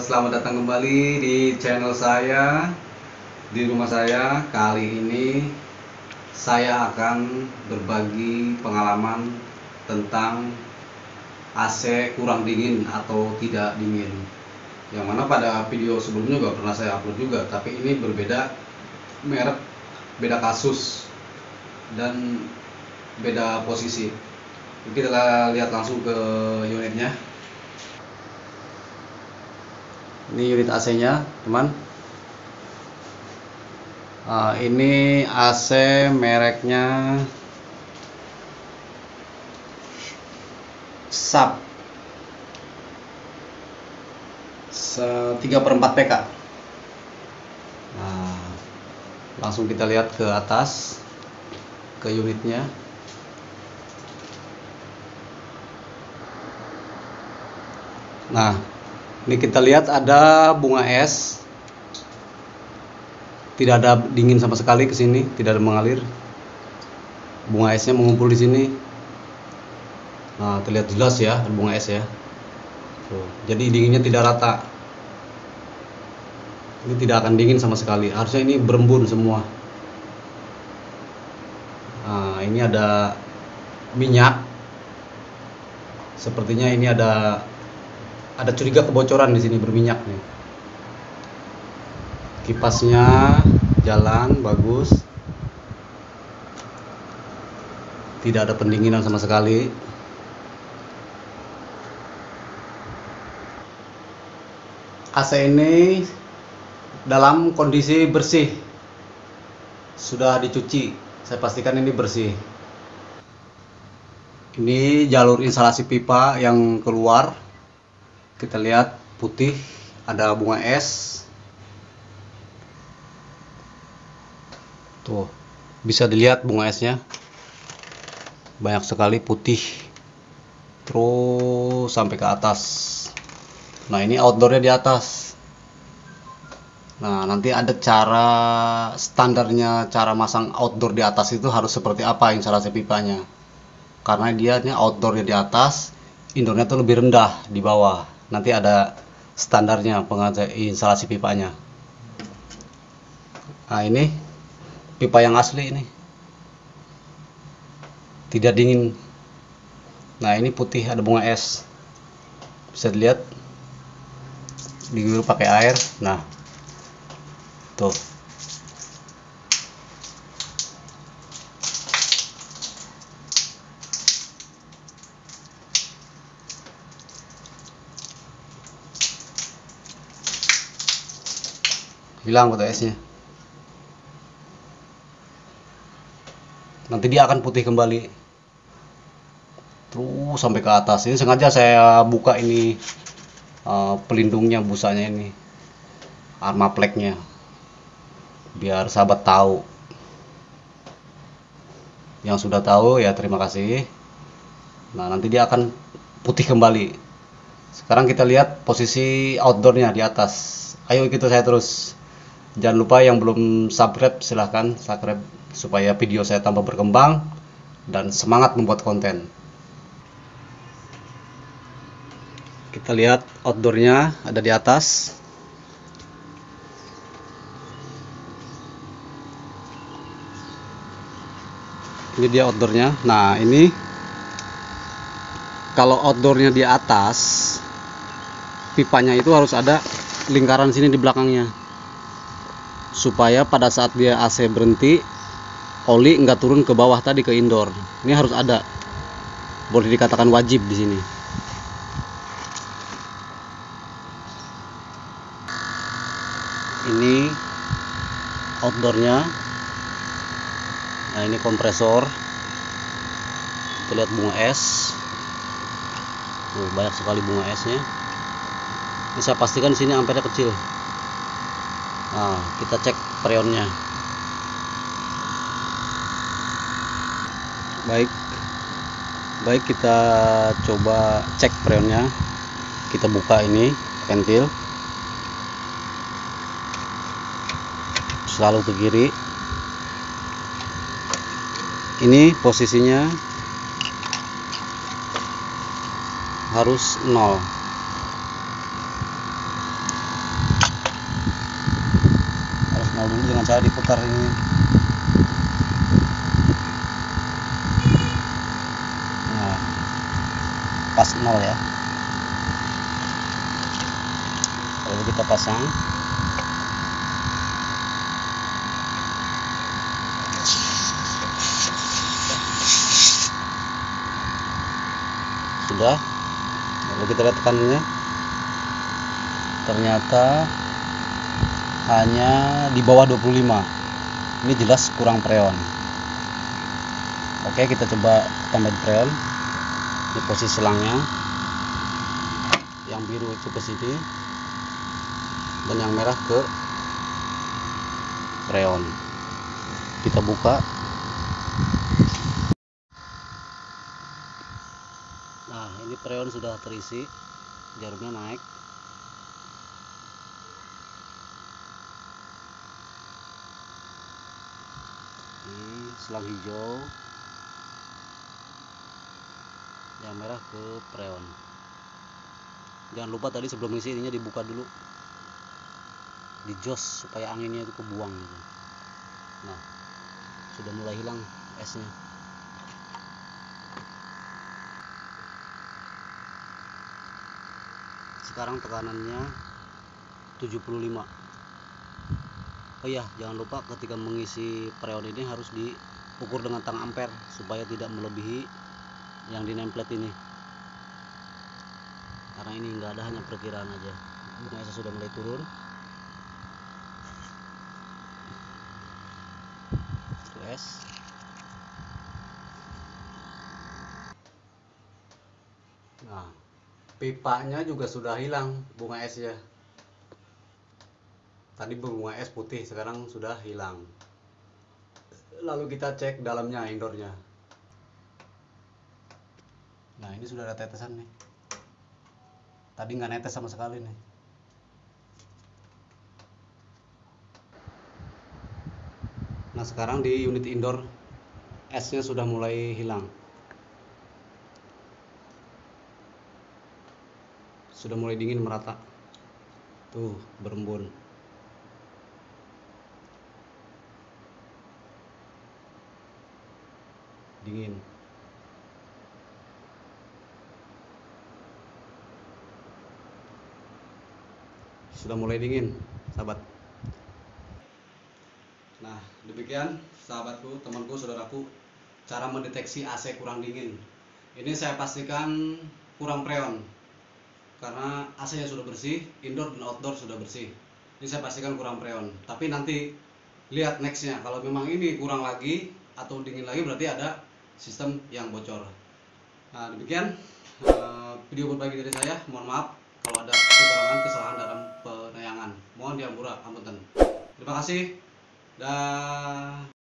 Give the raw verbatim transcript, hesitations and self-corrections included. Selamat datang kembali di channel saya, di rumah saya. Kali ini saya akan berbagi pengalaman tentang A C kurang dingin atau tidak dingin, yang mana pada video sebelumnya juga pernah saya upload juga, tapi ini berbeda merek, beda kasus, dan beda posisi. Kita lihat langsung ke unitnya. Ini unit A C nya teman. Uh, ini A C mereknya S A B tiga per empat P K. Nah, langsung kita lihat ke atas, ke unitnya. Nah, ini kita lihat ada bunga es, tidak ada dingin sama sekali ke sini, tidak ada mengalir. Bunga esnya mengumpul di sini. Nah, terlihat jelas ya bunga es ya. Tuh. Jadi dinginnya tidak rata. Ini tidak akan dingin sama sekali. Harusnya ini berembun semua. Nah, ini ada minyak. Sepertinya ini ada ada curiga kebocoran di sini, berminyak nih. Kipasnya jalan bagus, tidak ada pendinginan sama sekali. A C ini dalam kondisi bersih, sudah dicuci. Saya pastikan ini bersih. Ini jalur instalasi pipa yang keluar. Kita lihat putih, ada bunga es. Tuh, bisa dilihat bunga esnya. Banyak sekali putih. Terus sampai ke atas. Nah, ini outdoornya di atas. Nah, nanti ada cara standarnya, cara masang outdoor di atas itu harus seperti apa instalasi pipanya. Karena dia ini outdoornya di atas, indoornya tuh lebih rendah di bawah. Nanti ada standarnya pengajar instalasi pipanya. Nah, ini pipa yang asli ini. Tidak dingin. Nah, ini putih, ada bunga es. Bisa dilihat. Diguyur pakai air. Nah. Tuh. Hilang kotak esnya, nanti dia akan putih kembali terus sampai ke atas. Ini sengaja saya buka ini uh, pelindungnya, busanya ini, arma pleknya, biar sahabat tahu. Yang sudah tahu ya terima kasih. Nah, nanti dia akan putih kembali. Sekarang kita lihat posisi outdoornya di atas. Ayo ikut saya terus. Jangan lupa yang belum subscribe, silahkan subscribe supaya video saya tambah berkembang dan semangat membuat konten. Kita lihat outdoornya ada di atas. Ini dia outdoornya. Nah, ini kalau outdoornya di atas, pipanya itu harus ada lingkaran sini di belakangnya, supaya pada saat dia A C berhenti, oli nggak turun ke bawah tadi ke indoor. Ini harus ada, boleh dikatakan wajib di sini. Ini outdoornya. Nah, ini kompresor. Kita lihat bunga es. Tuh, banyak sekali bunga esnya. Ini saya pastikan sini ampernya kecil. Nah, kita cek freonnya. Baik, baik kita coba cek freonnya. Kita buka ini pentil. Selalu ke kiri. Ini posisinya harus nol. Nah, jadi dengan cara diputar ini nah, pas nol ya. Lalu kita pasang. Sudah. Lalu kita lihat tekanannya. Ternyata hanya di bawah dua puluh lima. Ini jelas kurang preon. Oke, kita coba tambahin preon. Di posisi selangnya yang biru itu ke sini dan yang merah ke preon. Kita buka. Nah, ini preon sudah terisi. Jarumnya naik. Selang hijau yang merah ke preon. Jangan lupa tadi sebelum isi ininya dibuka dulu, dijos supaya anginnya itu kebuang gitu. Nah, sudah mulai hilang esnya. Sekarang tekanannya tujuh puluh lima. Oh iya, jangan lupa ketika mengisi preon ini harus diukur dengan tang ampere supaya tidak melebihi yang di nameplate ini. Karena ini nggak ada, hanya perkiraan aja. Bunga sudah mulai turun. S. Nah, pipanya juga sudah hilang bunga esnya. Tadi bunga es putih, sekarang sudah hilang. Lalu kita cek dalamnya, indoornya. Nah, ini sudah ada tetesan nih. Tadi nggak netes sama sekali nih. Nah, sekarang di unit indoor esnya sudah mulai hilang. Sudah mulai dingin, merata. Tuh, berembun. Dingin. Sudah mulai dingin, sahabat. Nah, demikian sahabatku, temanku, saudaraku, cara mendeteksi A C kurang dingin. Ini saya pastikan kurang preon karena A C-nya sudah bersih, indoor dan outdoor sudah bersih. Ini saya pastikan kurang preon. Tapi nanti lihat next-nya, kalau memang ini kurang lagi atau dingin lagi berarti ada sistem yang bocor. Nah, demikian video berbagi dari saya. Mohon maaf kalau ada kekurangan, kesalahan dalam penayangan. Mohon diampura, ampunten. Terima kasih. Dah.